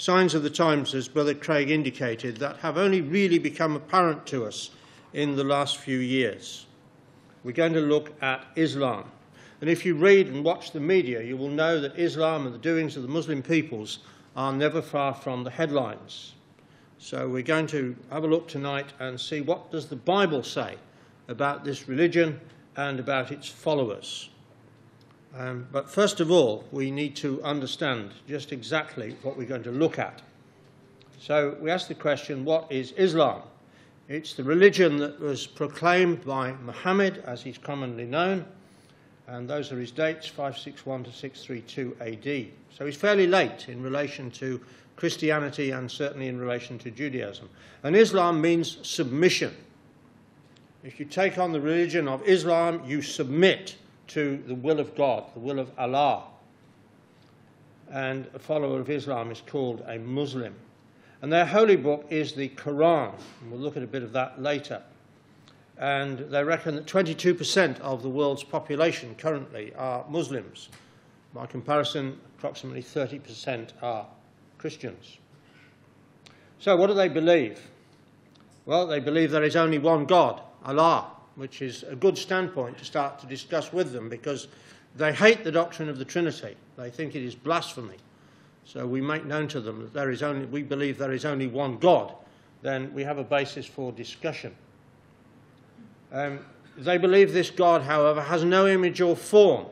signs of the times, as Brother Craig indicated, that have only really become apparent to us in the last few years. We're going to look at Islam. And if you read and watch the media, you will know that Islam and the doings of the Muslim peoples are never far from the headlines. So we're going to have a look tonight and see what does the Bible say about this religion and about its followers. But first of all, we need to understand just exactly what we're going to look at. So we ask the question, what is Islam? It's the religion that was proclaimed by Muhammad, as he's commonly known, and those are his dates, 561 to 632 AD. So he's fairly late in relation to Christianity and certainly in relation to Judaism. And Islam means submission. If you take on the religion of Islam, you submit to the will of God, the will of Allah. And a follower of Islam is called a Muslim. And their holy book is the Quran. And we'll look at a bit of that later. And they reckon that 22% of the world's population currently are Muslims. By comparison, approximately 30% are Christians. So what do they believe? Well, they believe there is only one God, Allah, which is a good standpoint to start to discuss with them, because they hate the doctrine of the Trinity. They think it is blasphemy. So we make known to them that we believe there is only one God. Then we have a basis for discussion. They believe this God, however, has no image or form,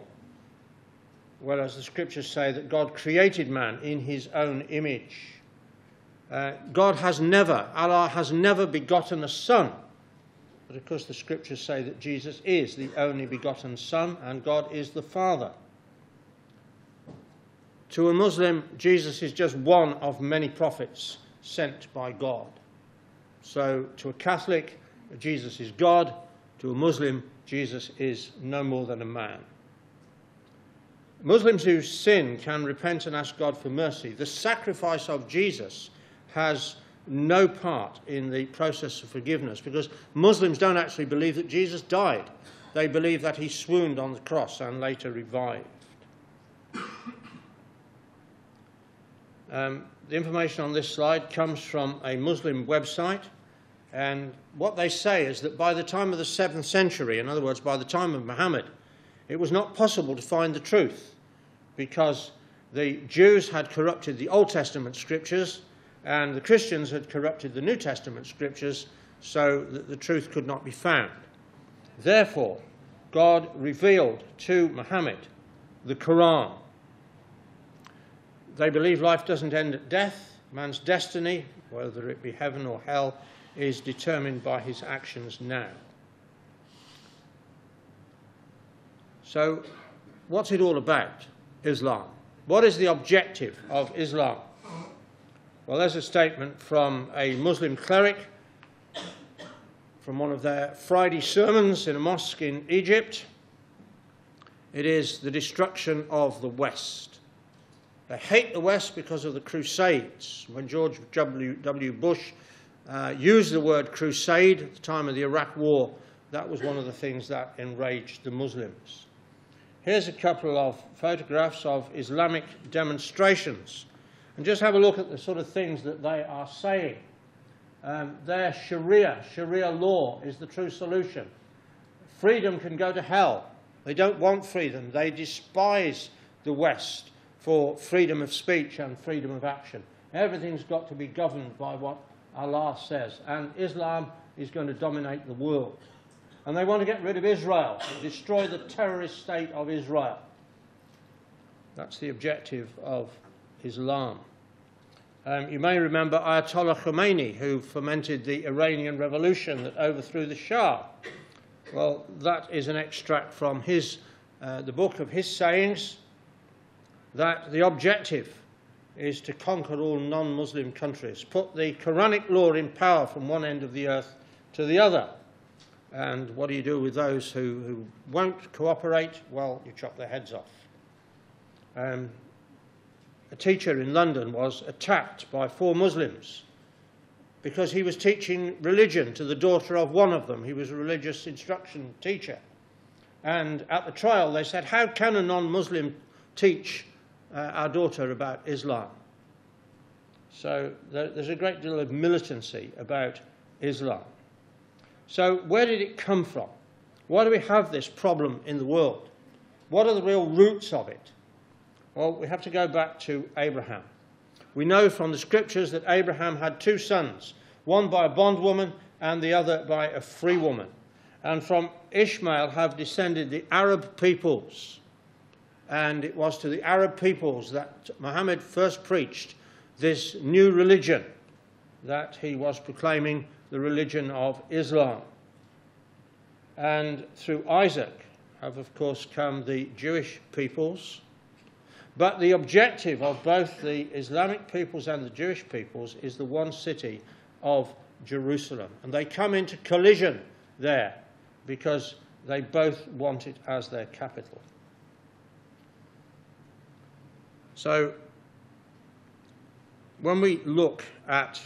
whereas the scriptures say that God created man in his own image. Allah has never begotten a son. But of course the scriptures say that Jesus is the only begotten Son and God is the Father. To a Muslim, Jesus is just one of many prophets sent by God. So to a Catholic, Jesus is God. To a Muslim, Jesus is no more than a man. Muslims who sin can repent and ask God for mercy. The sacrifice of Jesus has no part in the process of forgiveness, because Muslims don't actually believe that Jesus died. They believe that he swooned on the cross and later revived. The information on this slide comes from a Muslim website, and what they say is that by the time of the 7th century, in other words, by the time of Muhammad, it was not possible to find the truth, because the Jews had corrupted the Old Testament scriptures and the Christians had corrupted the New Testament scriptures, so that the truth could not be found. Therefore, God revealed to Muhammad the Quran. They believe life doesn't end at death. Man's destiny, whether it be heaven or hell, is determined by his actions now. So, what's it all about, Islam? What is the objective of Islam? Well, there's a statement from a Muslim cleric from one of their Friday sermons in a mosque in Egypt. It is the destruction of the West. They hate the West because of the Crusades. When George W. Bush used the word crusade at the time of the Iraq War, that was one of the things that enraged the Muslims. Here's a couple of photographs of Islamic demonstrations. And just have a look at the sort of things that they are saying. Their Sharia law is the true solution. Freedom can go to hell. They don't want freedom. They despise the West for freedom of speech and freedom of action. Everything's got to be governed by what Allah says. And Islam is going to dominate the world. And they want to get rid of Israel, destroy the terrorist state of Israel. That's the objective of Islam. You may remember Ayatollah Khomeini, who fomented the Iranian revolution that overthrew the Shah. Well, that is an extract from the book of his sayings, that the objective is to conquer all non-Muslim countries, put the Quranic law in power from one end of the earth to the other. And what do you do with those who won't cooperate? Well, you chop their heads off. A teacher in London was attacked by 4 Muslims because he was teaching religion to the daughter of one of them. He was a religious instruction teacher. And at the trial they said, how can a non-Muslim teach our daughter about Islam? So there's a great deal of militancy about Islam. So where did it come from? Why do we have this problem in the world? What are the real roots of it? Well, we have to go back to Abraham. We know from the scriptures that Abraham had two sons, one by a bondwoman and the other by a free woman. And from Ishmael have descended the Arab peoples. And it was to the Arab peoples that Muhammad first preached this new religion that he was proclaiming, the religion of Islam. And through Isaac have, of course, come the Jewish peoples. But the objective of both the Islamic peoples and the Jewish peoples is the one city of Jerusalem. And they come into collision there because they both want it as their capital. So when we look at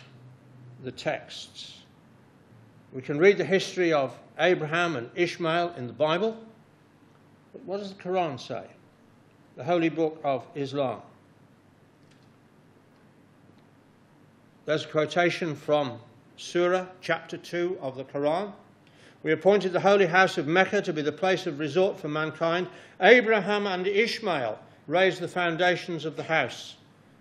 the texts, we can read the history of Abraham and Ishmael in the Bible. But what does the Quran say? The holy book of Islam. There's a quotation from Surah, chapter 2 of the Quran. We appointed the holy house of Mecca to be the place of resort for mankind. Abraham and Ishmael raised the foundations of the house,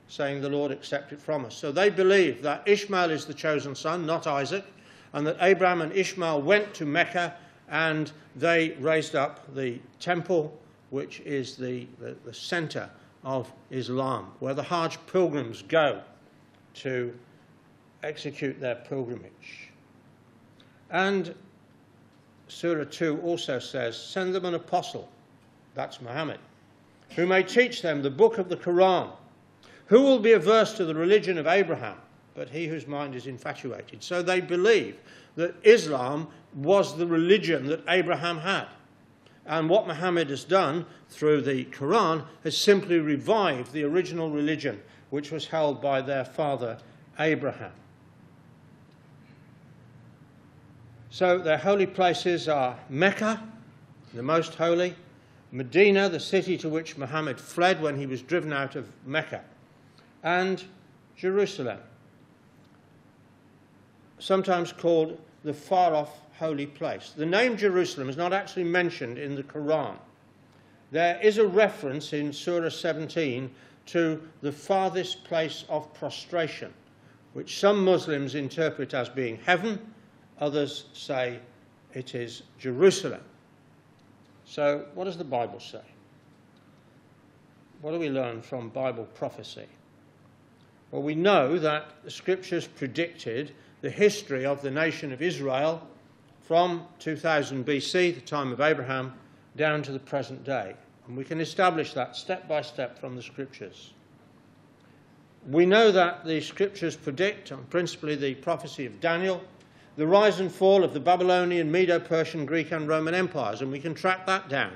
saying, "The Lord accept it from us." So they believe that Ishmael is the chosen son, not Isaac, and that Abraham and Ishmael went to Mecca and they raised up the temple, which is the center of Islam, where the Hajj pilgrims go to execute their pilgrimage. And Surah 2 also says, "Send them an apostle," that's Muhammad, "who may teach them the book of the Quran. Who will be averse to the religion of Abraham, but he whose mind is infatuated?" So they believe that Islam was the religion that Abraham had. And what Muhammad has done through the Quran has simply revived the original religion which was held by their father Abraham. So their holy places are Mecca, the most holy, Medina, the city to which Muhammad fled when he was driven out of Mecca, and Jerusalem, sometimes called the far-off holy place. The name Jerusalem is not actually mentioned in the Quran. There is a reference in Surah 17 to the farthest place of prostration, which some Muslims interpret as being heaven, others say it is Jerusalem. So what does the Bible say? What do we learn from Bible prophecy? Well, we know that the scriptures predicted the history of the nation of Israel from 2000 BC, the time of Abraham, down to the present day. And we can establish that step by step from the scriptures. We know that the scriptures predict, and principally the prophecy of Daniel, the rise and fall of the Babylonian, Medo-Persian, Greek and Roman empires. And we can track that down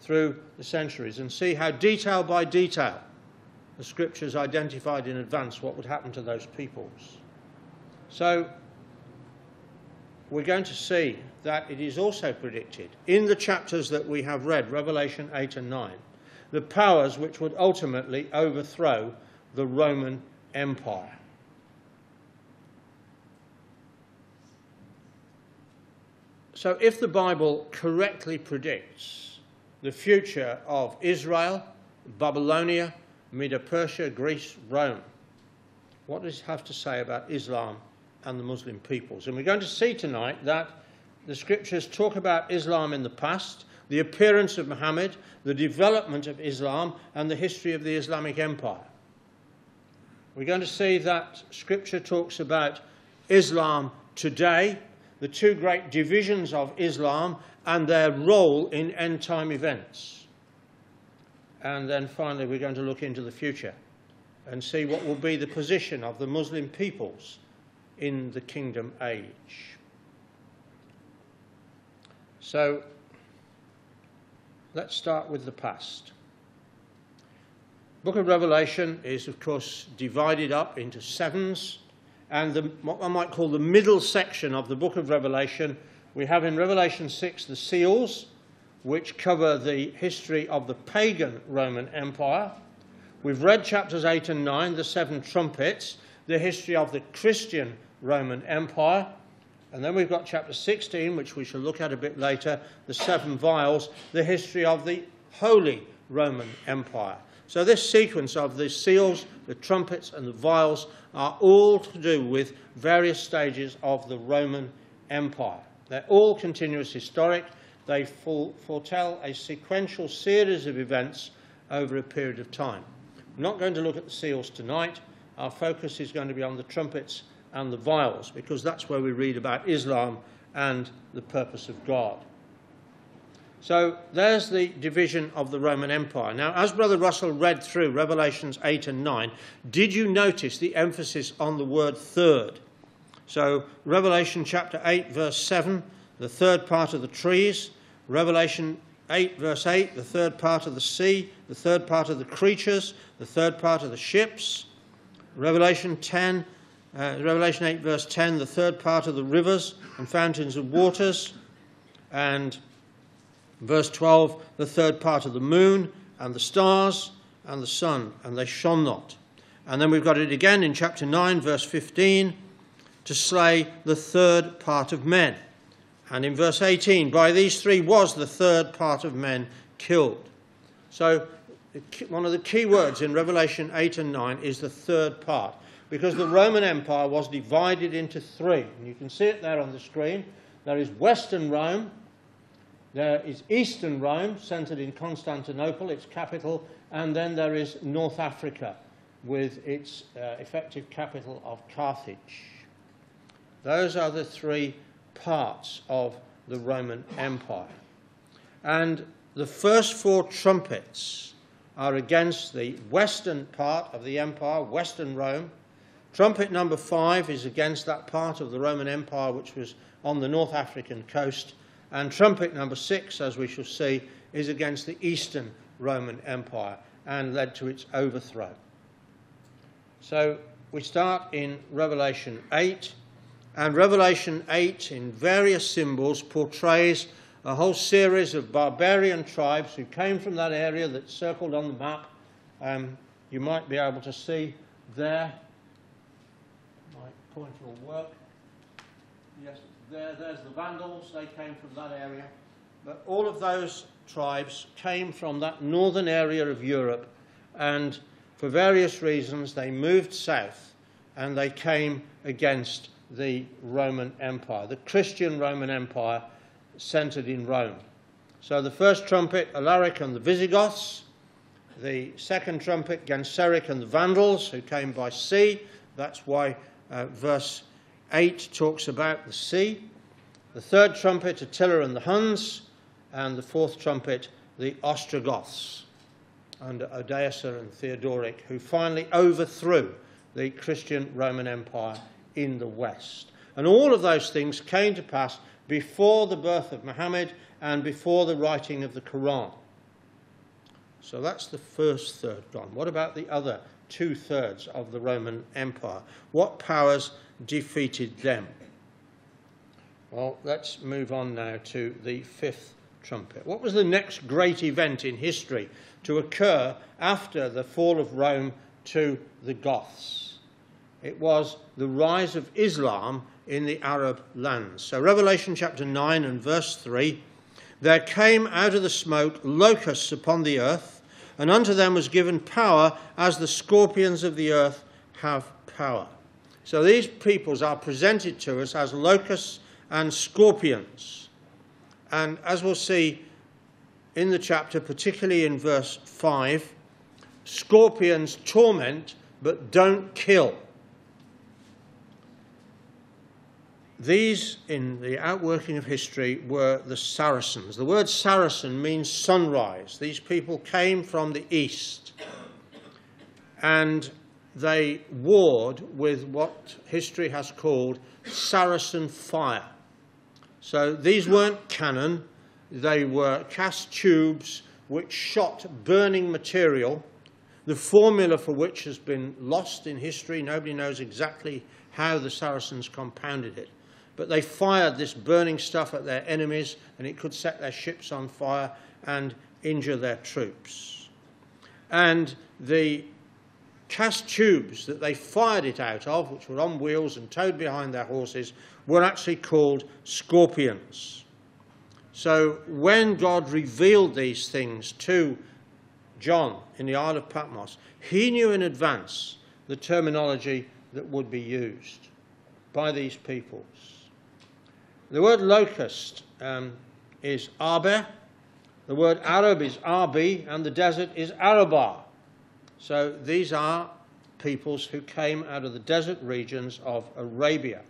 through the centuries and see how detail by detail the scriptures identified in advance what would happen to those peoples. So we're going to see that it is also predicted in the chapters that we have read, Revelation 8 and 9, the powers which would ultimately overthrow the Roman Empire. So if the Bible correctly predicts the future of Israel, Babylonia, Medo-Persia, Greece, Rome, what does it have to say about Islam and the Muslim peoples? And we're going to see tonight that the scriptures talk about Islam in the past, the appearance of Muhammad, the development of Islam, and the history of the Islamic Empire. We're going to see that scripture talks about Islam today, the two great divisions of Islam and their role in end-time events. And then finally we're going to look into the future and see what will be the position of the Muslim peoples in the kingdom age. So let's start with the past. Book of Revelation is of course divided up into sevens, and what I might call the middle section of the book of Revelation, we have in Revelation 6 the seals, which cover the history of the pagan Roman Empire. We've read chapters 8 and 9, the seven trumpets. the history of the Christian Roman Empire. And then we've got chapter 16, which we shall look at a bit later, the Seven Vials, the history of the Holy Roman Empire. So this sequence of the seals, the trumpets, and the vials are all to do with various stages of the Roman Empire. They're all continuous historic. They foretell a sequential series of events over a period of time. I'm not going to look at the seals tonight. Our focus is going to be on the trumpets and the vials, because that's where we read about Islam and the purpose of God. So there's the division of the Roman Empire. Now, as Brother Russell read through Revelations 8 and 9, did you notice the emphasis on the word third? So Revelation chapter 8, verse 7, the third part of the trees. Revelation 8, verse 8, the third part of the sea, the third part of the creatures, the third part of the ships. Revelation 8, verse 10, the third part of the rivers and fountains of waters. And verse 12, the third part of the moon and the stars and the sun, and they shone not. And then we've got it again in chapter 9, verse 15, to slay the third part of men. And in verse 18, by these three was the third part of men killed. So one of the key words in Revelation 8 and 9 is the third part, because the Roman Empire was divided into three. And you can see it there on the screen. There is Western Rome. There is Eastern Rome, centred in Constantinople, its capital, and then there is North Africa, with its effective capital of Carthage. Those are the three parts of the Roman Empire. And the first four trumpets are against the western part of the empire, Western Rome. Trumpet number 5 is against that part of the Roman Empire which was on the North African coast. And trumpet number 6, as we shall see, is against the Eastern Roman Empire and led to its overthrow. So we start in Revelation 8, and Revelation 8 in various symbols portrays a whole series of barbarian tribes who came from that area that's circled on the map. You might be able to see there. My pointer will work. Yes. There's the Vandals, they came from that area. But all of those tribes came from that northern area of Europe, and for various reasons they moved south and they came against the Roman Empire, the Christian Roman Empire centred in Rome. So the first trumpet, Alaric and the Visigoths. The second trumpet, Genseric and the Vandals, who came by sea. That's why verse 8 talks about the sea. The third trumpet, Attila and the Huns, and the fourth trumpet, the Ostrogoths under Odoacer and Theodoric, who finally overthrew the Christian Roman Empire in the west. And all of those things came to pass before the birth of Muhammad and before the writing of the Quran. So that's the first third gone. What about the other two-thirds of the Roman Empire? What powers defeated them? Well, let's move on now to the fifth trumpet. What was the next great event in history to occur after the fall of Rome to the Goths? It was the rise of Islam in the Arab lands. So Revelation chapter 9 and verse 3, there came out of the smoke locusts upon the earth, and unto them was given power, as the scorpions of the earth have power. So these peoples are presented to us as locusts and scorpions. And as we'll see in the chapter, particularly in verse 5, scorpions torment but don't kill. These, in the outworking of history, were the Saracens. The word Saracen means sunrise. These people came from the east, and they warred with what history has called Saracen fire. So these weren't cannon, they were cast tubes which shot burning material, the formula for which has been lost in history. Nobody knows exactly how the Saracens compounded it. But they fired this burning stuff at their enemies, and it could set their ships on fire and injure their troops. And the cast tubes that they fired it out of, which were on wheels and towed behind their horses, were actually called scorpions. So when God revealed these things to John in the Isle of Patmos, he knew in advance the terminology that would be used by these peoples. The word locust is arbe, the word Arab is arbi, and the desert is arabar. So these are peoples who came out of the desert regions of Arabia.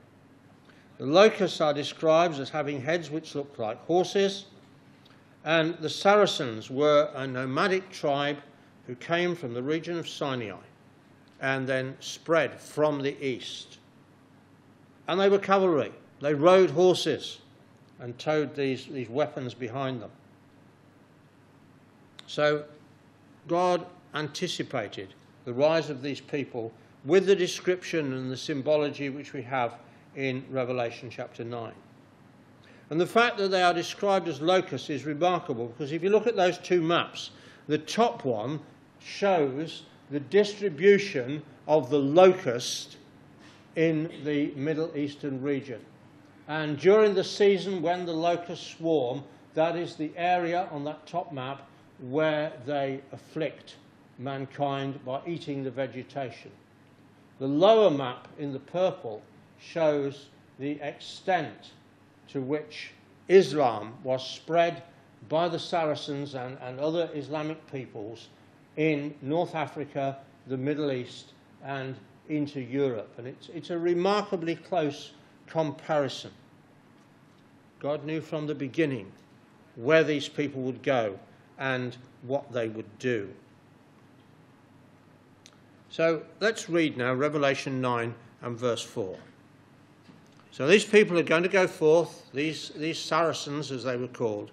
The locusts are described as having heads which looked like horses, and the Saracens were a nomadic tribe who came from the region of Sinai and then spread from the east. And they were cavalry. They rode horses and towed these weapons behind them. So God anticipated the rise of these people with the description and the symbology which we have in Revelation chapter 9. And the fact that they are described as locusts is remarkable, because if you look at those two maps, the top one shows the distribution of the locust in the Middle Eastern region. And during the season when the locusts swarm, that is the area on that top map where they afflict mankind by eating the vegetation. The lower map in the purple shows the extent to which Islam was spread by the Saracens and other Islamic peoples in North Africa, the Middle East, and into Europe. And it's a remarkably close comparison. God knew from the beginning where these people would go and what they would do. So let's read now Revelation 9 and verse 4. So these people are going to go forth, these Saracens as they were called,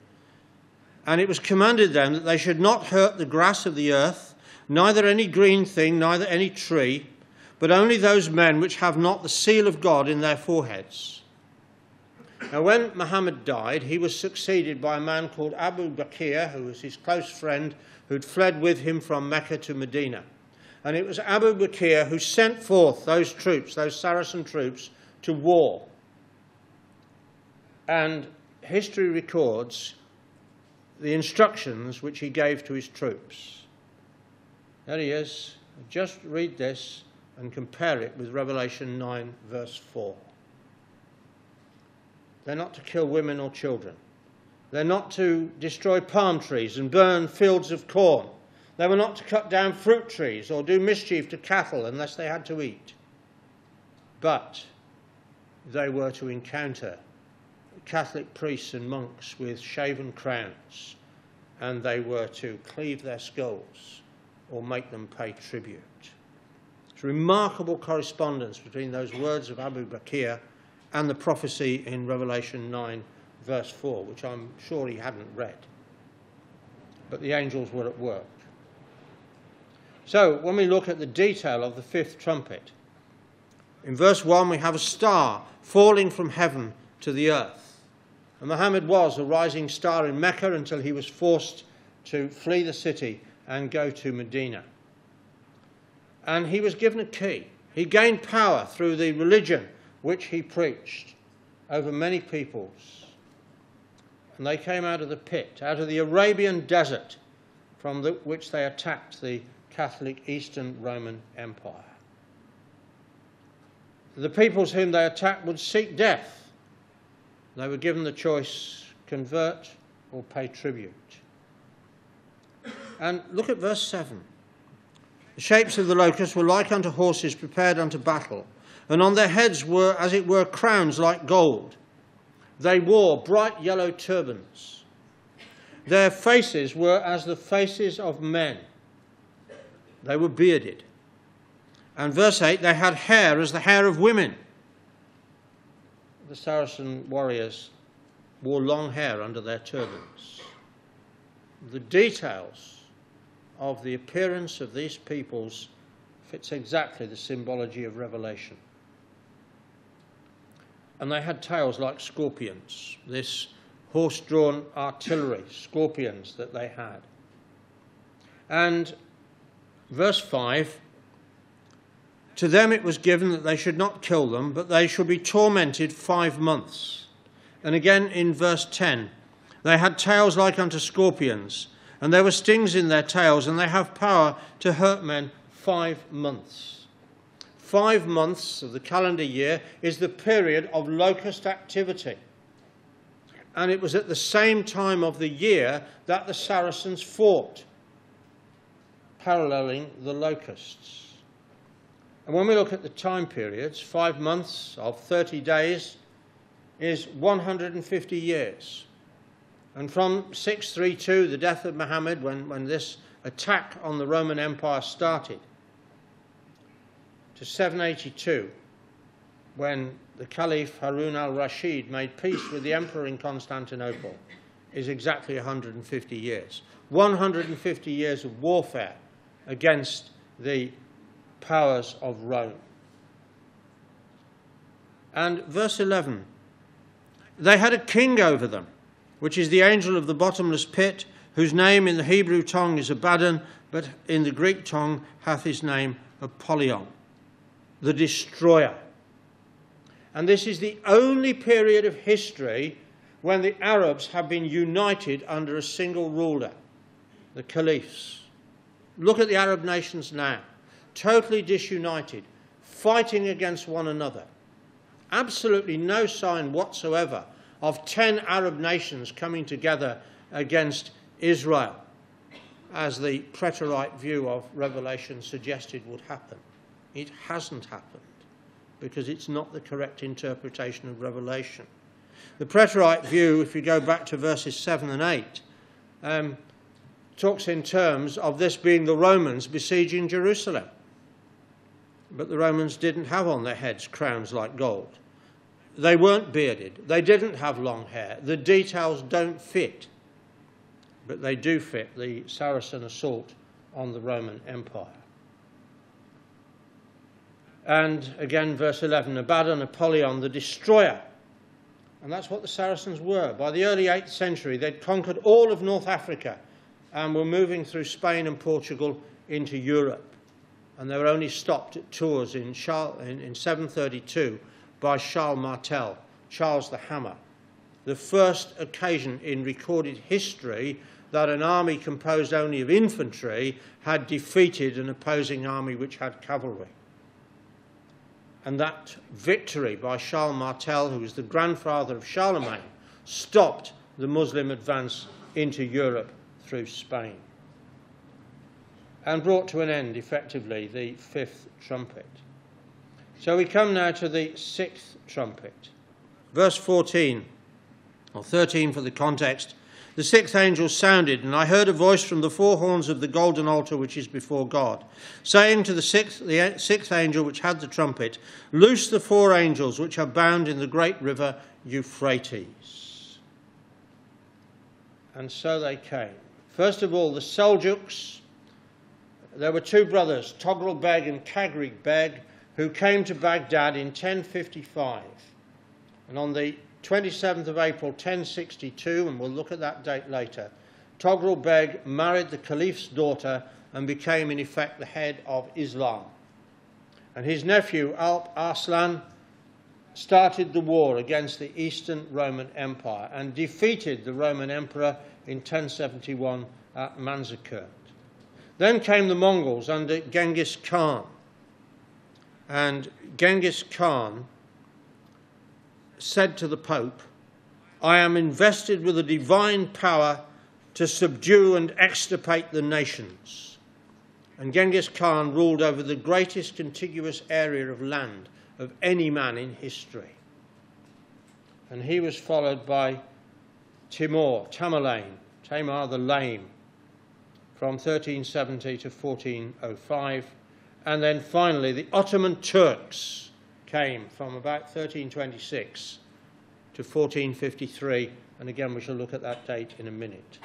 and it was commanded them that they should not hurt the grass of the earth, neither any green thing, neither any tree, but only those men which have not the seal of God in their foreheads. Now when Muhammad died, he was succeeded by a man called Abu Bakr, who was his close friend, who'd fled with him from Mecca to Medina. And it was Abu Bakr who sent forth those troops, those Saracen troops, to war. And history records the instructions which he gave to his troops. There he is. Just read this and compare it with Revelation 9, verse 4. They're not to kill women or children. They're not to destroy palm trees and burn fields of corn. They were not to cut down fruit trees or do mischief to cattle unless they had to eat. But they were to encounter Catholic priests and monks with shaven crowns, and they were to cleave their skulls or make them pay tribute. It's a remarkable correspondence between those words of Abu Bakr and the prophecy in Revelation 9 verse 4, which I'm sure he hadn't read. But the angels were at work. So when we look at the detail of the fifth trumpet, in verse 1 we have a star falling from heaven to the earth. And Muhammad was a rising star in Mecca until he was forced to flee the city and go to Medina. And he was given a key. He gained power through the religion which he preached over many peoples. And they came out of the pit, out of the Arabian desert, from which they attacked the Catholic Eastern Roman Empire. The peoples whom they attacked would seek death. They were given the choice, convert or pay tribute. And look at verse 7. The shapes of the locusts were like unto horses prepared unto battle, and on their heads were, as it were, crowns like gold. They wore bright yellow turbans. Their faces were as the faces of men. They were bearded. And verse 8, they had hair as the hair of women. The Saracen warriors wore long hair under their turbans. The details of the appearance of these peoples fits exactly the symbology of Revelation. And they had tails like scorpions, this horse-drawn artillery, scorpions that they had. And verse 5, To them it was given that they should not kill them, but they should be tormented 5 months. And again in verse 10, they had tails like unto scorpions, and there were stings in their tails, and they have power to hurt men 5 months. 5 months of the calendar year is the period of locust activity. And it was at the same time of the year that the Saracens fought, paralleling the locusts. And when we look at the time periods, 5 months of 30 days is 150 years. And from 632, the death of Muhammad, when this attack on the Roman Empire started, to 782, when the Caliph Harun al-Rashid made peace with the emperor in Constantinople, is exactly 150 years. 150 years of warfare against the powers of Rome. And verse 11, they had a king over them, which is the angel of the bottomless pit, whose name in the Hebrew tongue is Abaddon, but in the Greek tongue hath his name Apollyon, the destroyer. And this is the only period of history when the Arabs have been united under a single ruler, the caliphs. Look at the Arab nations now, totally disunited, fighting against one another. Absolutely no sign whatsoever of 10 Arab nations coming together against Israel, as the preterite view of Revelation suggested would happen. It hasn't happened, because it's not the correct interpretation of Revelation. The preterite view, if you go back to verses 7 and 8, talks in terms of this being the Romans besieging Jerusalem. But the Romans didn't have on their heads crowns like gold. They weren't bearded. They didn't have long hair. The details don't fit. But they do fit the Saracen assault on the Roman Empire. And again, verse 11, Abaddon, Apollyon, the destroyer. And that's what the Saracens were. By the early 8th century, they'd conquered all of North Africa and were moving through Spain and Portugal into Europe. And they were only stopped at Tours in 732 by Charles Martel, Charles the Hammer, the first occasion in recorded history that an army composed only of infantry had defeated an opposing army which had cavalry. And that victory by Charles Martel, who was the grandfather of Charlemagne, stopped the Muslim advance into Europe through Spain and brought to an end, effectively, the 5th trumpet. So we come now to the 6th trumpet. Verse 14, or 13 for the context, the 6th angel sounded, and I heard a voice from the 4 horns of the golden altar which is before God, saying to the sixth angel which had the trumpet, loose the 4 angels which are bound in the great river Euphrates. And so they came. First of all, the Seljuks. There were 2 brothers, Tughril Beg and Tughril Beg, who came to Baghdad in 1055. And on the 27th of April 1062, and we'll look at that date later, Tughril Beg married the Caliph's daughter and became in effect the head of Islam. And his nephew Alp Arslan started the war against the Eastern Roman Empire and defeated the Roman Emperor in 1071 at Manzikert. Then came the Mongols under Genghis Khan. And Genghis Khan said to the Pope, I am invested with a divine power to subdue and extirpate the nations. And Genghis Khan ruled over the greatest contiguous area of land of any man in history. And he was followed by Tamar the Lame, from 1370 to 1405. And then finally the Ottoman Turks came from about 1326 to 1453, and again we shall look at that date in a minute.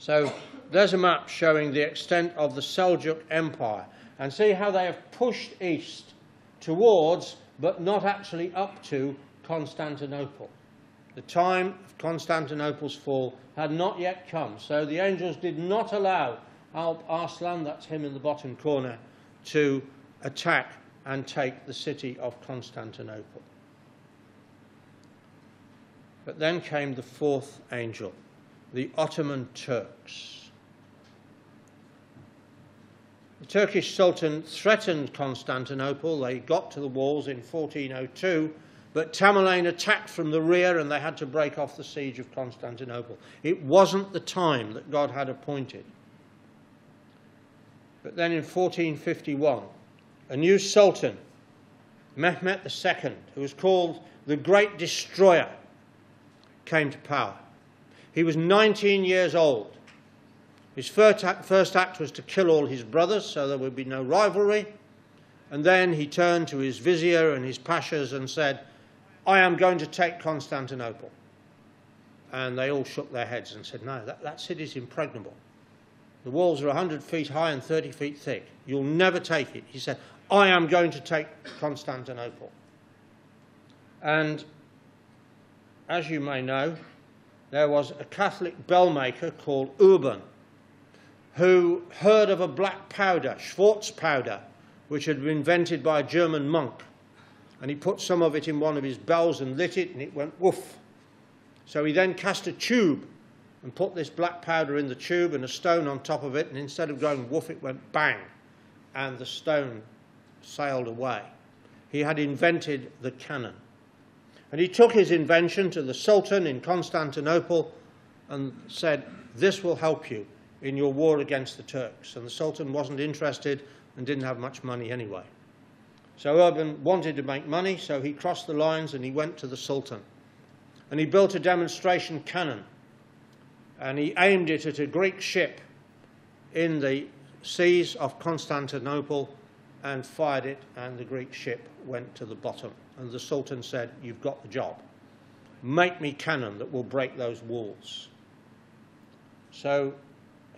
So there's a map showing the extent of the Seljuk Empire, and see how they have pushed east towards, but not actually up to, Constantinople. The time of Constantinople's fall had not yet come, so the angels did not allow Alp Arslan, that's him in the bottom corner, to attack and take the city of Constantinople. But then came the fourth angel, the Ottoman Turks. The Turkish Sultan threatened Constantinople. They got to the walls in 1402, but Tamerlane attacked from the rear and they had to break off the siege of Constantinople. It wasn't the time that God had appointed. But then in 1451, a new sultan, Mehmed II, who was called the Great Destroyer, came to power. He was 19 years old. His first act was to kill all his brothers so there would be no rivalry. And then he turned to his vizier and his pashas and said, "I am going to take Constantinople." And they all shook their heads and said, "No, that city is impregnable. The walls are 100 feet high and 30 feet thick. You'll never take it." He said, "I am going to take Constantinople." And as you may know, there was a Catholic bellmaker called Urban who heard of a black powder, Schwarz powder, which had been invented by a German monk. And he put some of it in one of his bells and lit it, and it went woof. So he then cast a tube and put this black powder in the tube and a stone on top of it, and instead of going woof, it went bang, and the stone sailed away. He had invented the cannon. And he took his invention to the Sultan in Constantinople and said, "This will help you in your war against the Turks." And the Sultan wasn't interested and didn't have much money anyway. So Urban wanted to make money, so he crossed the lines and he went to the Sultan. And he built a demonstration cannon. And he aimed it at a Greek ship in the seas of Constantinople and fired it, and the Greek ship went to the bottom. And the Sultan said, "You've got the job. Make me cannon that will break those walls." So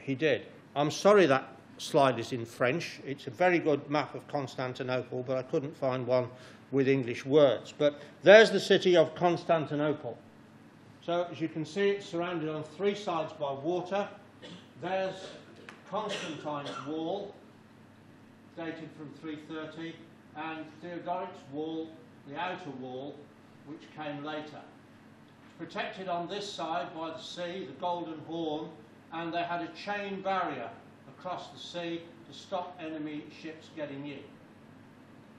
he did. I'm sorry that slide is in French. It's a very good map of Constantinople, but I couldn't find one with English words. But there's the city of Constantinople. So as you can see, it's surrounded on three sides by water. There's Constantine's wall, dated from 330, and Theodoric's wall, the outer wall, which came later. It's protected on this side by the sea, the Golden Horn, and they had a chain barrier across the sea to stop enemy ships getting in.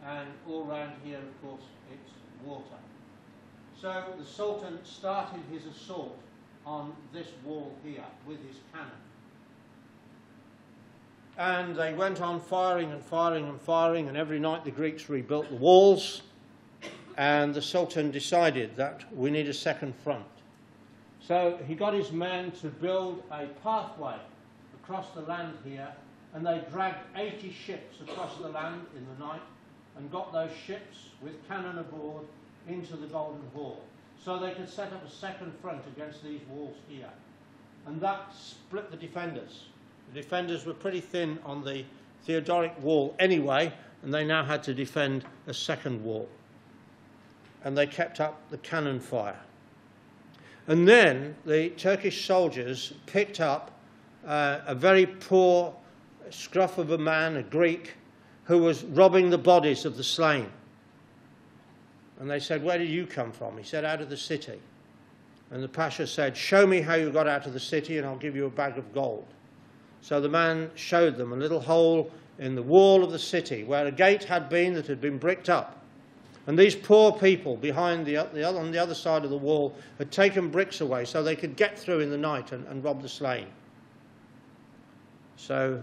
And all around here, of course, it's water. So the Sultan started his assault on this wall here with his cannon. And they went on firing and firing and firing, and every night the Greeks rebuilt the walls. And the Sultan decided that we need a second front. So he got his men to build a pathway across the land here, and they dragged 80 ships across the land in the night and got those ships with cannon aboard into the Golden Horn, so they could set up a second front against these walls here. And that split the defenders. The defenders were pretty thin on the Theodoric wall anyway, and they now had to defend a second wall. And they kept up the cannon fire. And then the Turkish soldiers picked up a very poor scruff of a man, a Greek, who was robbing the bodies of the slain. And they said, "Where did you come from?" He said, "Out of the city." And the Pasha said, "Show me how you got out of the city and I'll give you a bag of gold." So the man showed them a little hole in the wall of the city where a gate had been that had been bricked up. And these poor people behind on the other side of the wall had taken bricks away so they could get through in the night and rob the slain. So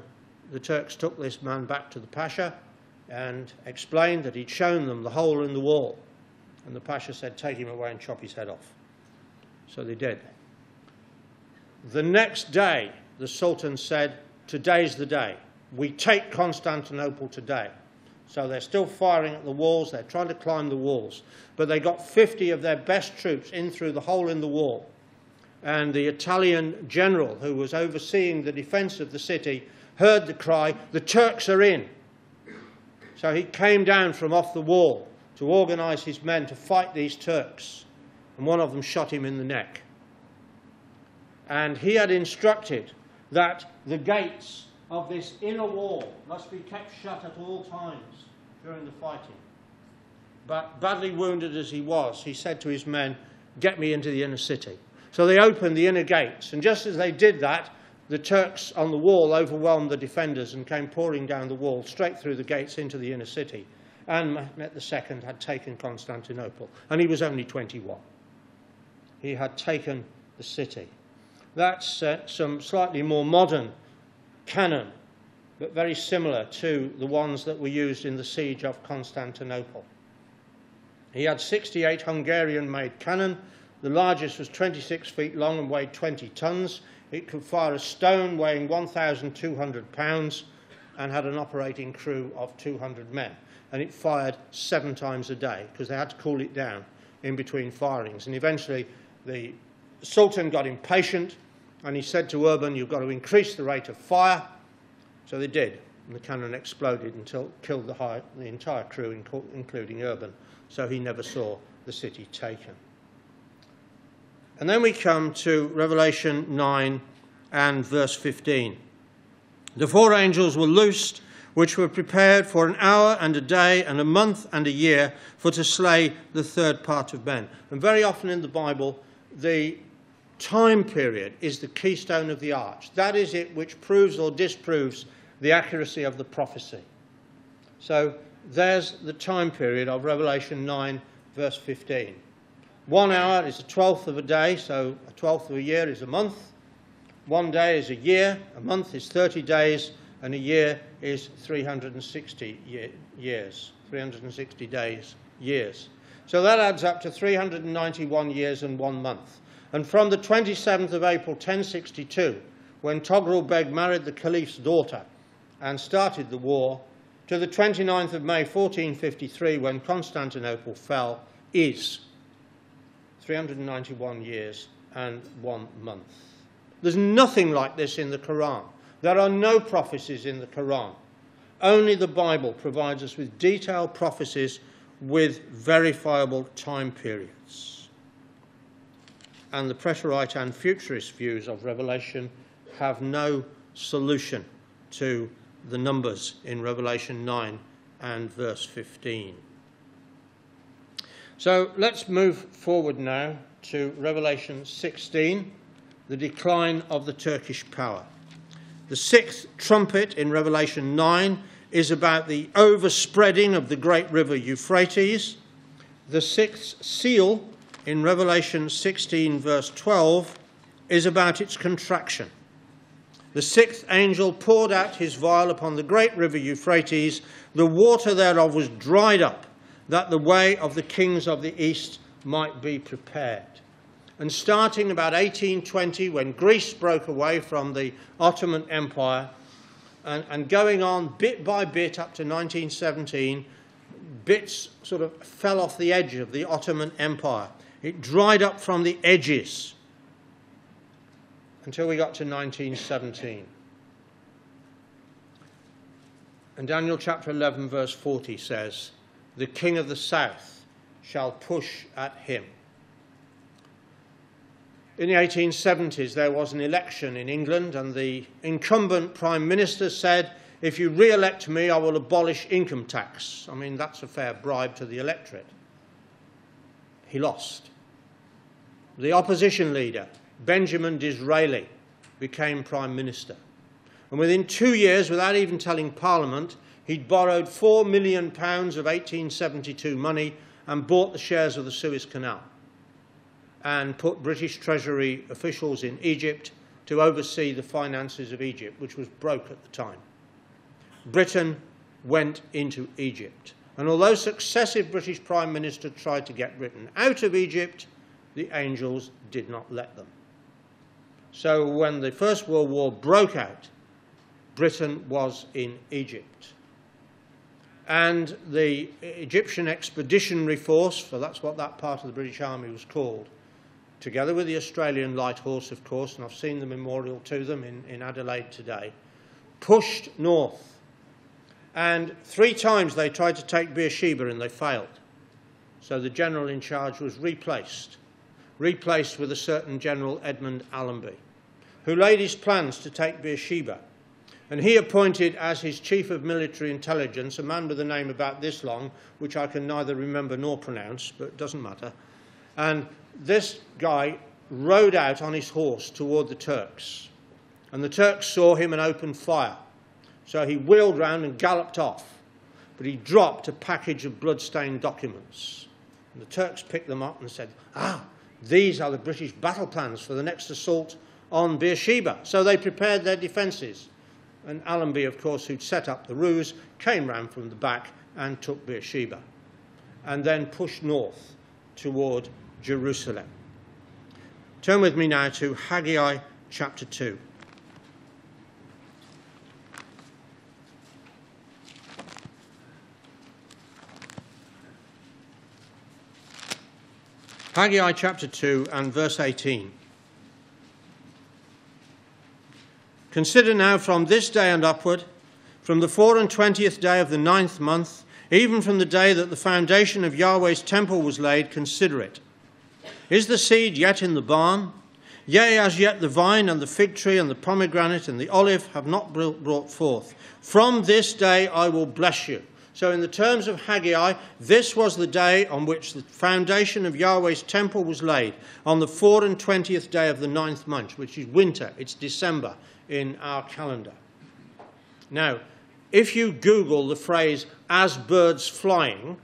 the Turks took this man back to the Pasha and explained that he'd shown them the hole in the wall. And the Pasha said, "Take him away and chop his head off." So they did. The next day, the Sultan said, "Today's the day. We take Constantinople today." So they're still firing at the walls. They're trying to climb the walls. But they got 50 of their best troops in through the hole in the wall. And the Italian general who was overseeing the defense of the city heard the cry, "The Turks are in." So he came down from off the wall to organise his men to fight these Turks, and one of them shot him in the neck. And he had instructed that the gates of this inner wall must be kept shut at all times during the fighting. But badly wounded as he was, he said to his men, "Get me into the inner city." So they opened the inner gates, and just as they did that, the Turks on the wall overwhelmed the defenders and came pouring down the wall, straight through the gates into the inner city. And Mehmet II had taken Constantinople, and he was only 21. He had taken the city. That's some slightly more modern canon, but very similar to the ones that were used in the siege of Constantinople. He had 68 Hungarian-made cannon. The largest was 26 feet long and weighed 20 tons. It could fire a stone weighing 1,200 pounds and had an operating crew of 200 men. And it fired 7 times a day because they had to cool it down in between firings. And eventually the Sultan got impatient and he said to Urban, "You've got to increase the rate of fire." So they did. And the cannon exploded until killed the entire crew, including Urban. So he never saw the city taken. And then we come to Revelation 9 and verse 15. "The 4 angels were loosed, which were prepared for an hour and a day and a month and a year, for to slay the third part of men." And very often in the Bible, the time period is the keystone of the arch. That is it which proves or disproves the accuracy of the prophecy. So there's the time period of Revelation 9, verse 15. 1 hour is a 12th of a day, so a 12th of a year is a month. 1 day is a year, a month is 30 days, and a year is 360 days. So that adds up to 391 years and 1 month. And from the 27th of April 1062, when Tughril Beg married the Caliph's daughter and started the war, to the 29th of May 1453, when Constantinople fell, is 391 years and 1 month. There's nothing like this in the Quran. There are no prophecies in the Quran. Only the Bible provides us with detailed prophecies with verifiable time periods. And the preterite and futurist views of Revelation have no solution to the numbers in Revelation 9 and verse 15. So let's move forward now to Revelation 16, the decline of the Turkish power. The 6th trumpet in Revelation 9 is about the overspreading of the great river Euphrates. The 6th seal in Revelation 16, verse 12, is about its contraction. The 6th angel poured out his vial upon the great river Euphrates. The water thereof was dried up, that the way of the kings of the east might be prepared. And starting about 1820, when Greece broke away from the Ottoman Empire, and going on bit by bit up to 1917, bits sort of fell off the edge of the Ottoman Empire. It dried up from the edges until we got to 1917. And Daniel chapter 11, verse 40 says, "The king of the south shall push at him." In the 1870s, there was an election in England, and the incumbent prime minister said, "If you re-elect me, I will abolish income tax." I mean, that's a fair bribe to the electorate. He lost. The opposition leader, Benjamin Disraeli, became prime minister. And within 2 years, without even telling Parliament, he'd borrowed £4 million of 1872 money and bought the shares of the Suez Canal and put British Treasury officials in Egypt to oversee the finances of Egypt, which was broke at the time. Britain went into Egypt. And although successive British Prime Ministers tried to get Britain out of Egypt, the angels did not let them. So when the First World War broke out, Britain was in Egypt. And the Egyptian Expeditionary Force, for that's what that part of the British Army was called, together with the Australian Light Horse, of course, and I've seen the memorial to them in Adelaide today, pushed north. And 3 times they tried to take Beersheba and they failed. So the general in charge was replaced with a certain General Edmund Allenby, who laid his plans to take Beersheba. and he appointed as his chief of military intelligence a man with a name about this long, which I can neither remember nor pronounce, but it doesn't matter. And this guy rode out on his horse toward the Turks, and the Turks saw him and opened fire. So he wheeled round and galloped off, but he dropped a package of blood-stained documents. And the Turks picked them up and said, ah, these are the British battle plans for the next assault on Beersheba. So they prepared their defences. And Allenby, of course, who'd set up the ruse, came round from the back and took Beersheba, and then pushed north toward Jerusalem. Turn with me now to Haggai chapter 2. Haggai chapter 2 and verse 18. Consider now from this day and upward, from the 24th day of the 9th month, even from the day that the foundation of Yahweh's temple was laid, consider it. Is the seed yet in the barn? Yea, as yet the vine and the fig tree and the pomegranate and the olive have not brought forth. From this day I will bless you. So in the terms of Haggai, this was the day on which the foundation of Yahweh's temple was laid, on the 24th day of the 9th month, which is winter, it's December in our calendar. Now, if you Google the phrase, as birds flying,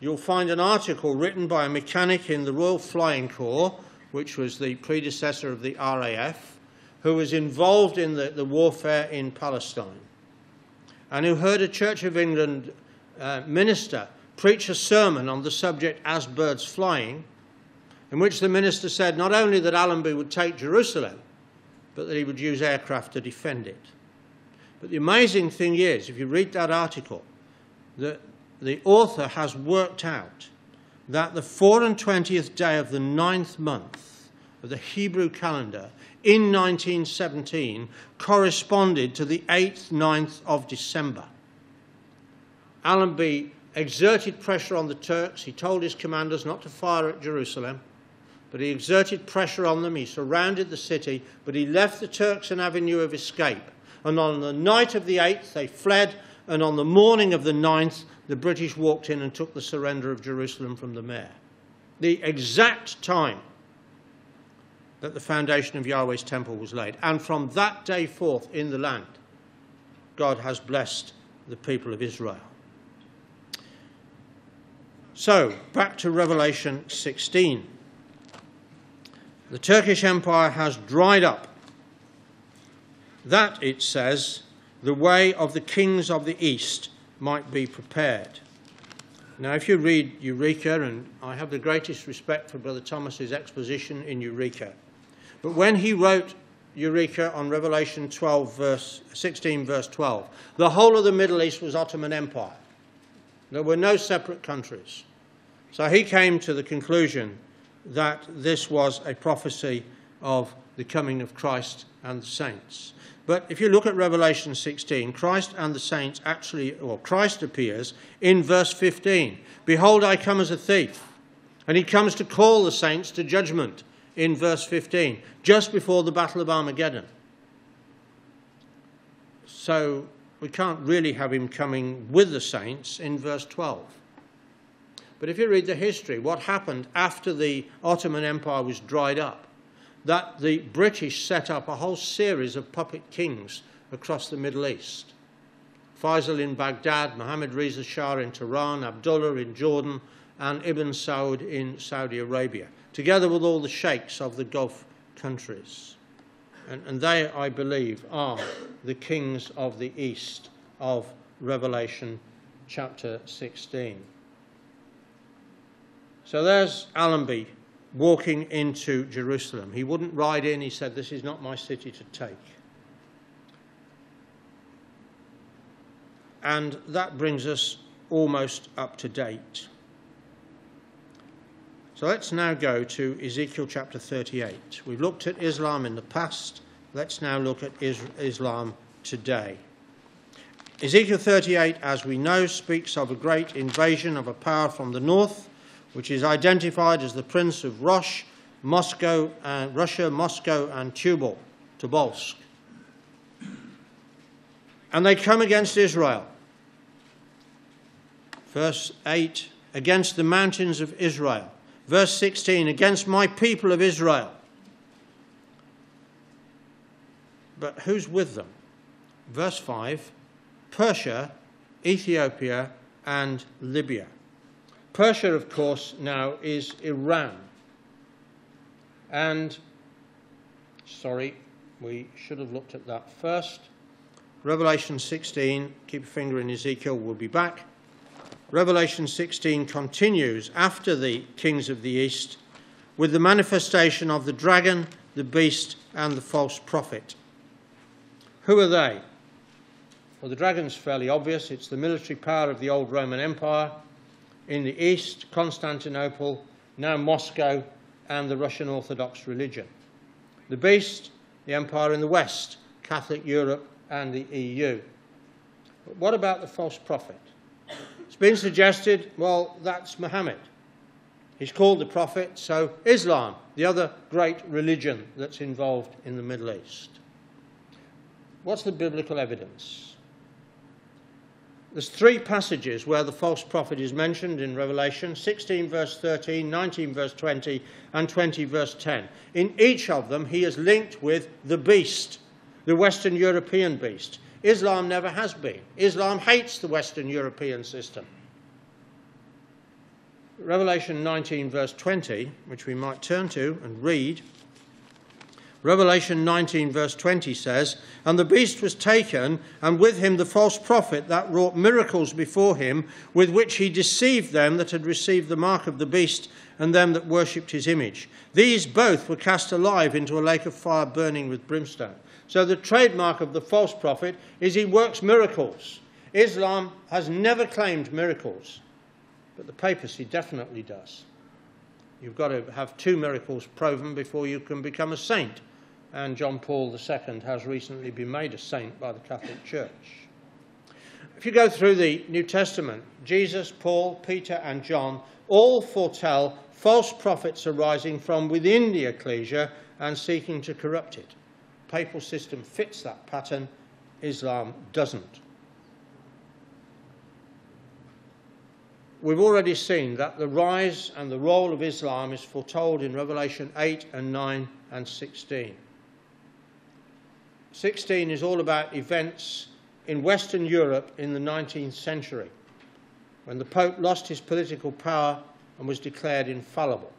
you'll find an article written by a mechanic in the Royal Flying Corps, which was the predecessor of the RAF, who was involved in the warfare in Palestine, and who heard a Church of England minister preach a sermon on the subject, as birds flying, in which the minister said not only that Allenby would take Jerusalem, but that he would use aircraft to defend it. But the amazing thing is, if you read that article, that the author has worked out that the 24th day of the 9th month of the Hebrew calendar in 1917 corresponded to the 8th, 9th of December. Allenby exerted pressure on the Turks. He told his commanders not to fire at Jerusalem, but he exerted pressure on them. He surrounded the city, but he left the Turks an avenue of escape. And on the night of the 8th, they fled, and on the morning of the 9th, the British walked in and took the surrender of Jerusalem from the mayor. The exact time that the foundation of Yahweh's temple was laid. And from that day forth in the land, God has blessed the people of Israel. So, back to Revelation 16. The Turkish Empire has dried up. That, it says, the way of the kings of the East might be prepared. Now, if you read Eureka, and I have the greatest respect for Brother Thomas's exposition in Eureka, but when he wrote Eureka on Revelation 16, verse 12, the whole of the Middle East was Ottoman Empire. There were no separate countries. So he came to the conclusion that this was a prophecy of the coming of Christ and the saints. But if you look at Revelation 16, Christ and the saints actually, or Christ appears in verse 15. Behold, I come as a thief. And he comes to call the saints to judgment in verse 15, just before the Battle of Armageddon. So we can't really have him coming with the saints in verse 12. But if you read the history, what happened after the Ottoman Empire was dried up, that the British set up a whole series of puppet kings across the Middle East. Faisal in Baghdad, Mohammad Reza Shah in Tehran, Abdullah in Jordan, and Ibn Saud in Saudi Arabia, together with all the sheikhs of the Gulf countries. And they, I believe, are the kings of the East of Revelation chapter 16. So there's Allenby walking into Jerusalem. He wouldn't ride in. He said, this is not my city to take. And that brings us almost up to date. So let's now go to Ezekiel chapter 38. We've looked at Islam in the past. Let's now look at Islam today. Ezekiel 38, as we know, speaks of a great invasion of a power from the north, which is identified as the Prince of Russia, Moscow, and Tobolsk. and they come against Israel. Verse 8, against the mountains of Israel. Verse 16, against my people of Israel. But who's with them? Verse 5, Persia, Ethiopia, and Libya. Persia, of course, now is Iran. And, sorry, we should have looked at that first. Revelation 16, keep a finger in Ezekiel, we'll be back. Revelation 16 continues after the kings of the east with the manifestation of the dragon, the beast, and the false prophet. Who are they? Well, the dragon's fairly obvious. It's the military power of the old Roman Empire. In the east, Constantinople, now Moscow, and the Russian Orthodox religion. The beast, the empire in the west, Catholic Europe, and the EU. But what about the false prophet? It's been suggested, well, that's Muhammad. He's called the prophet, so Islam, the other great religion that's involved in the Middle East. What's the biblical evidence? There's three passages where the false prophet is mentioned in Revelation, 16 verse 13, 19 verse 20, and 20 verse 10. In each of them, he is linked with the beast, the Western European beast. Islam never has been. Islam hates the Western European system. Revelation 19 verse 20, which we might turn to and read. Revelation 19 verse 20 says, and the beast was taken, and with him the false prophet that wrought miracles before him, with which he deceived them that had received the mark of the beast and them that worshipped his image. These both were cast alive into a lake of fire burning with brimstone. So the trademark of the false prophet is he works miracles. Islam has never claimed miracles, but the papacy definitely does. You've got to have two miracles proven before you can become a saint. And John Paul II has recently been made a saint by the Catholic Church. If you go through the New Testament, Jesus, Paul, Peter, and John all foretell false prophets arising from within the ecclesia and seeking to corrupt it. The papal system fits that pattern. Islam doesn't. We've already seen that the rise and the role of Islam is foretold in Revelation 8 and 9 and 16. 16 is all about events in Western Europe in the 19th century, when the Pope lost his political power and was declared infallible.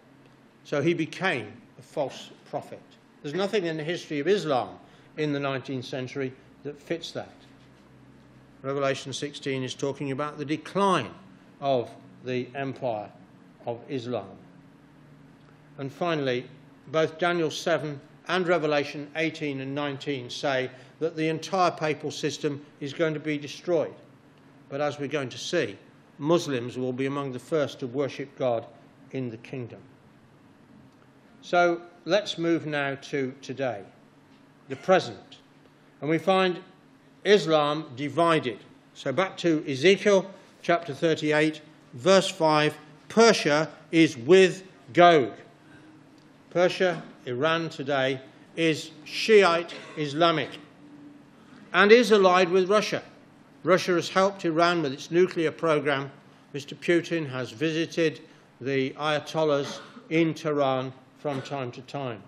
So he became a false prophet. There's nothing in the history of Islam in the 19th century that fits that. Revelation 16 is talking about the decline of the empire of Islam. And finally, both Daniel 7 and Revelation 18 and 19 say that the entire papal system is going to be destroyed. But as we're going to see, Muslims will be among the first to worship God in the kingdom. So let's move now to today, the present. And we find Islam divided. So back to Ezekiel chapter 38, verse 5, Persia is with Gog. Persia, Iran today, is Shiite Islamic and is allied with Russia. Russia has helped Iran with its nuclear program. Mr. Putin has visited the Ayatollahs in Tehran from time to time.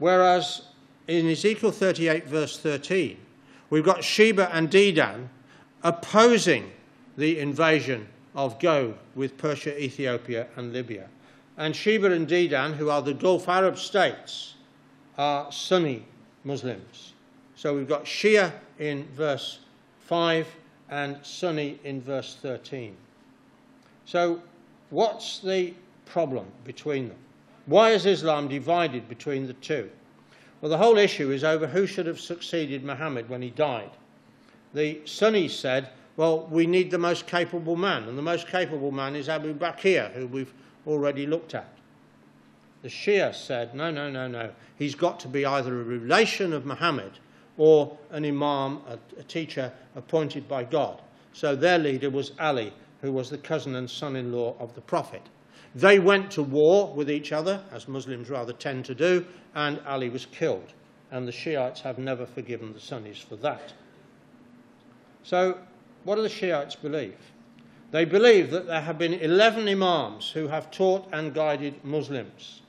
Whereas in Ezekiel 38, verse 13, we've got Sheba and Dedan opposing the invasion of Gog with Persia, Ethiopia, and Libya. And Sheba and Dedan, who are the Gulf Arab states, are Sunni Muslims. So we've got Shia in verse 5 and Sunni in verse 13. So what's the problem between them? Why is Islam divided between the two? Well, the whole issue is over who should have succeeded Muhammad when he died. The Sunnis said, well, we need the most capable man, and the most capable man is Abu Bakr, who we've already looked at. The Shia said, no, he's got to be either a relation of Muhammad or an imam, a teacher appointed by God. So their leader was Ali, who was the cousin and son-in-law of the Prophet. They went to war with each other, as Muslims rather tend to do, and Ali was killed. And the Shiites have never forgiven the Sunnis for that. So what do the Shiites believe? They believe that there have been 11 imams who have taught and guided Muslims.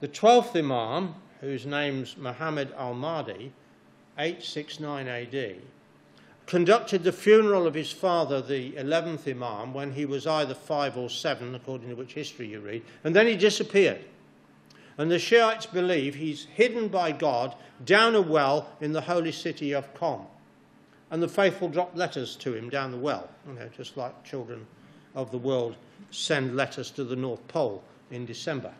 The 12th imam, whose name's Muhammad al-Mahdi, 869 AD, conducted the funeral of his father, the 11th imam, when he was either 5 or 7, according to which history you read, and then he disappeared. And the Shiites believe he's hidden by God down a well in the holy city of Qom. And the faithful drop letters to him down the well, you know, just like children of the world send letters to the North Pole in December.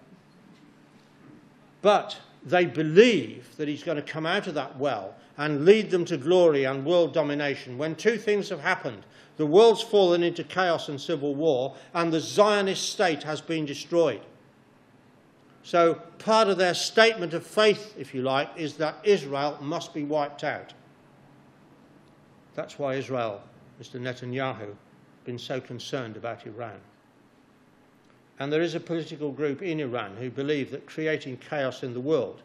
But they believe that he's going to come out of that well and lead them to glory and world domination, when two things have happened. The world's fallen into chaos and civil war, and the Zionist state has been destroyed. So part of their statement of faith, if you like, is that Israel must be wiped out. That's why Israel, Mr. Netanyahu, has been so concerned about Iran. And there is a political group in Iran who believe that creating chaos in the world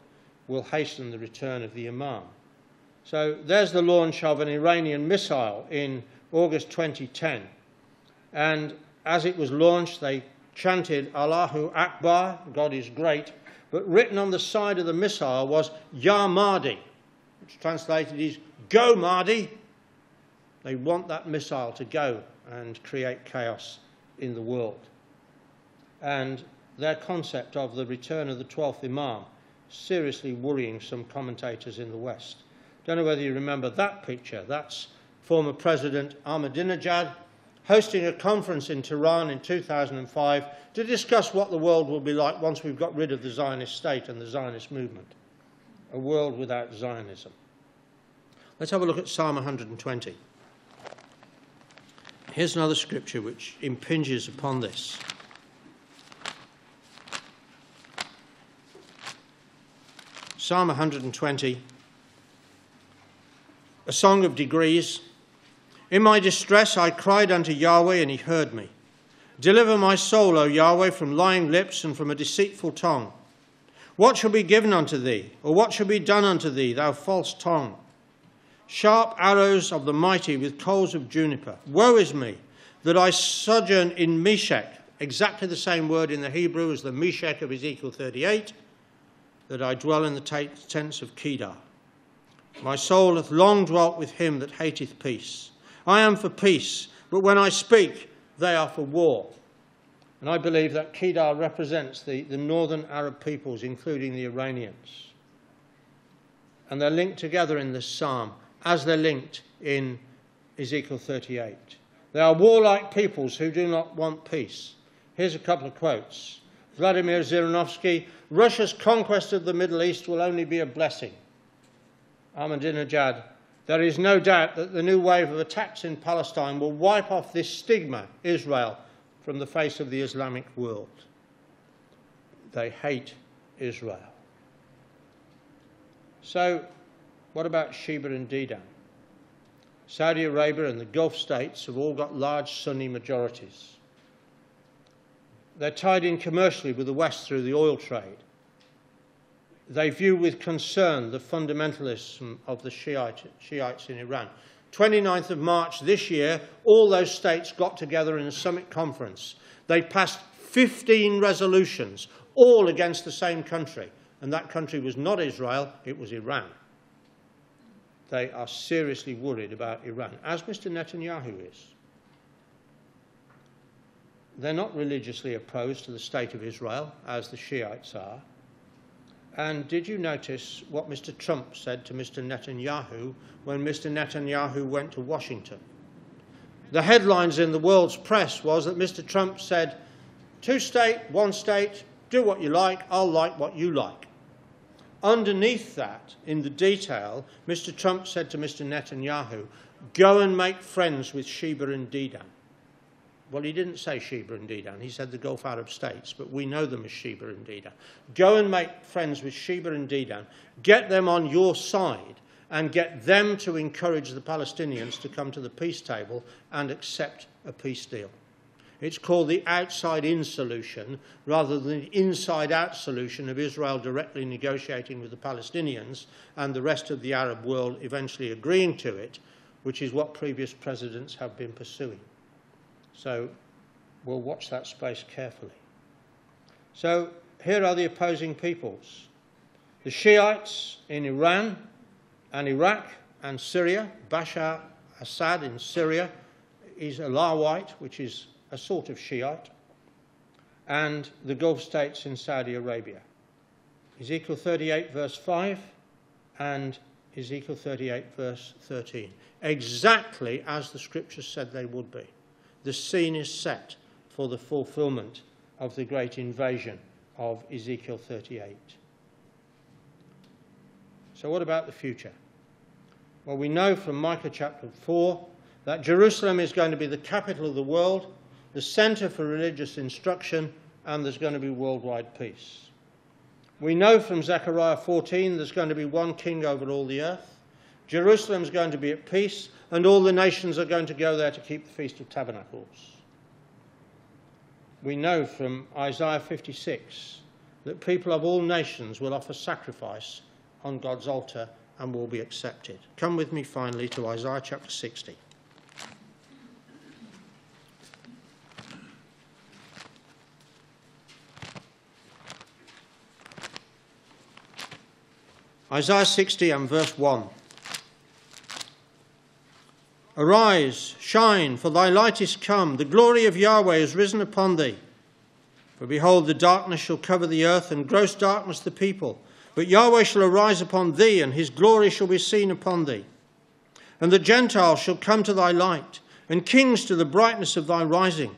will hasten the return of the Imam. So there's the launch of an Iranian missile in August 2010. And as it was launched, they chanted Allahu Akbar, God is great, but written on the side of the missile was Ya Mahdi, which translated is Go Mahdi. They want that missile to go and create chaos in the world. And their concept of the return of the 12th Imam seriously worrying some commentators in the West. Don't know whether you remember that picture. That's former President Ahmadinejad hosting a conference in Tehran in 2005 to discuss what the world will be like once we've got rid of the Zionist state and the Zionist movement. A world without Zionism. Let's have a look at Psalm 120. Here's another scripture which impinges upon this. Psalm 120, a song of degrees. In my distress I cried unto Yahweh, and he heard me. Deliver my soul, O Yahweh, from lying lips and from a deceitful tongue. What shall be given unto thee, or what shall be done unto thee, thou false tongue? Sharp arrows of the mighty with coals of juniper. Woe is me that I sojourn in Meshech, exactly the same word in the Hebrew as the Meshech of Ezekiel 38, that I dwell in the tents of Kedar. My soul hath long dwelt with him that hateth peace. I am for peace, but when I speak, they are for war. And I believe that Kedar represents the northern Arab peoples, including the Iranians. And they're linked together in this psalm, as they're linked in Ezekiel 38. They are warlike peoples who do not want peace. Here's a couple of quotes. Vladimir Zhirinovsky, Russia's conquest of the Middle East will only be a blessing. Ahmadinejad, there is no doubt that the new wave of attacks in Palestine will wipe off this stigma, Israel, from the face of the Islamic world. They hate Israel. So what about Sheba and Dedan? Saudi Arabia and the Gulf states have all got large Sunni majorities. They're tied in commercially with the West through the oil trade. They view with concern the fundamentalism of the Shiites in Iran. 29th of March this year, all those states got together in a summit conference. They passed 15 resolutions, all against the same country. And that country was not Israel, it was Iran. They are seriously worried about Iran, as Mr. Netanyahu is. They're not religiously opposed to the state of Israel, as the Shiites are. And did you notice what Mr. Trump said to Mr. Netanyahu when Mr. Netanyahu went to Washington? The headlines in the world's press was that Mr. Trump said, two-state, one-state, do what you like, I'll like what you like. Underneath that, in the detail, Mr. Trump said to Mr. Netanyahu, go and make friends with Sheba and Dedan. Well, he didn't say Sheba and Dedan, he said the Gulf Arab states, but we know them as Sheba and Dedan. Go and make friends with Sheba and Dedan, get them on your side, and get them to encourage the Palestinians to come to the peace table and accept a peace deal. It's called the outside-in solution rather than the inside-out solution of Israel directly negotiating with the Palestinians and the rest of the Arab world eventually agreeing to it, which is what previous presidents have been pursuing. So we'll watch that space carefully. So here are the opposing peoples. The Shiites in Iran and Iraq and Syria. Bashar Assad in Syria is a Alawite, which is a sort of Shiite, and the Gulf states in Saudi Arabia. Ezekiel 38 verse 5 and Ezekiel 38 verse 13. Exactly as the scriptures said they would be. The scene is set for the fulfillment of the great invasion of Ezekiel 38. So what about the future? Well, we know from Micah chapter 4 that Jerusalem is going to be the capital of the world, the centre for religious instruction, and there's going to be worldwide peace. We know from Zechariah 14 there's going to be one king over all the earth. Jerusalem's going to be at peace, and all the nations are going to go there to keep the Feast of Tabernacles. We know from Isaiah 56 that people of all nations will offer sacrifice on God's altar and will be accepted. Come with me finally to Isaiah chapter 60. Isaiah 60 and verse 1. Arise, shine, for thy light is come. The glory of Yahweh is risen upon thee. For behold, the darkness shall cover the earth, and gross darkness the people. But Yahweh shall arise upon thee, and his glory shall be seen upon thee. And the Gentiles shall come to thy light, and kings to the brightness of thy rising.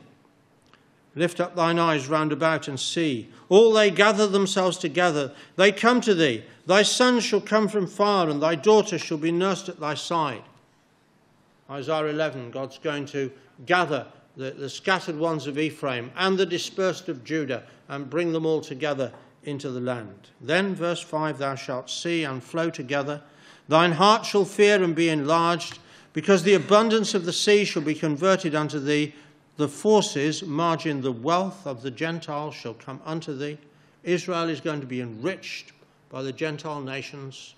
Lift up thine eyes round about and see. All they gather themselves together. They come to thee. Thy son shall come from far, and thy daughter shall be nursed at thy side. Isaiah 11, God's going to gather the scattered ones of Ephraim and the dispersed of Judah and bring them all together into the land. Then, verse 5, thou shalt see and flow together. Thine heart shall fear and be enlarged, because the abundance of the sea shall be converted unto thee. The forces, margin, the wealth of the Gentiles shall come unto thee. Israel is going to be enriched by the Gentile nations.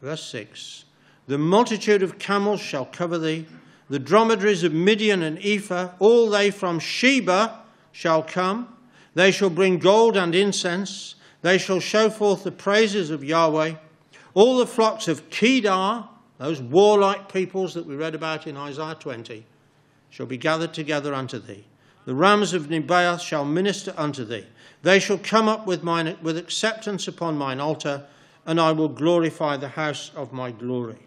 Verse 6. The multitude of camels shall cover thee. The dromedaries of Midian and Ephah, all they from Sheba shall come. They shall bring gold and incense. They shall show forth the praises of Yahweh. All the flocks of Kedar, those warlike peoples that we read about in Isaiah 20, shall be gathered together unto thee. The rams of Nebaioth shall minister unto thee. They shall come up with acceptance upon mine altar, and I will glorify the house of my glory.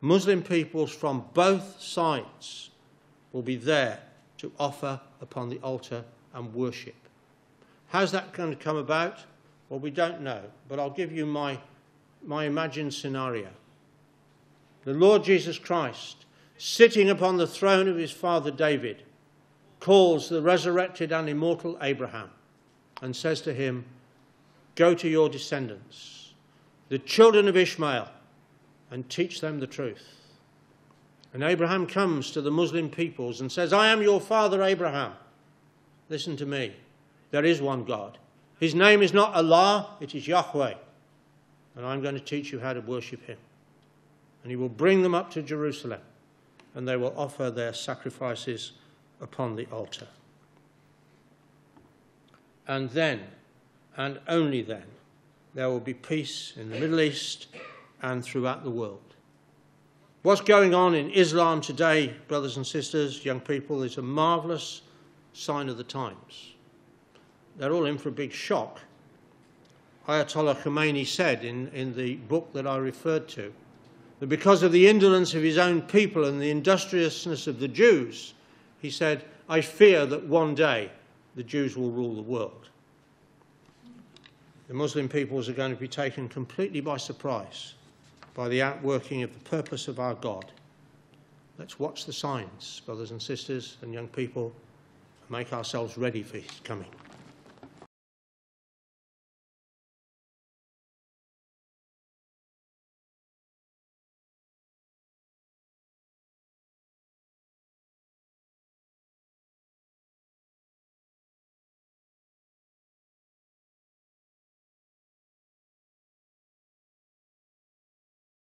Muslim peoples from both sides will be there to offer upon the altar and worship. How's that going to come about? Well, we don't know, but I'll give you my imagined scenario. The Lord Jesus Christ, sitting upon the throne of his father David, calls the resurrected and immortal Abraham and says to him, go to your descendants, the children of Ishmael, and teach them the truth. And Abraham comes to the Muslim peoples and says, I am your father Abraham. Listen to me. There is one God. His name is not Allah, it is Yahweh. And I'm going to teach you how to worship him. And he will bring them up to Jerusalem, and they will offer their sacrifices upon the altar. And then, and only then, there will be peace in the Middle East and throughout the world. What's going on in Islam today, brothers and sisters, young people, is a marvellous sign of the times. They're all in for a big shock. Ayatollah Khomeini said in the book that I referred to, that because of the indolence of his own people and the industriousness of the Jews, he said, I fear that one day the Jews will rule the world. The Muslim peoples are going to be taken completely by surprise by the outworking of the purpose of our God. Let's watch the signs, brothers and sisters and young people, and make ourselves ready for his coming.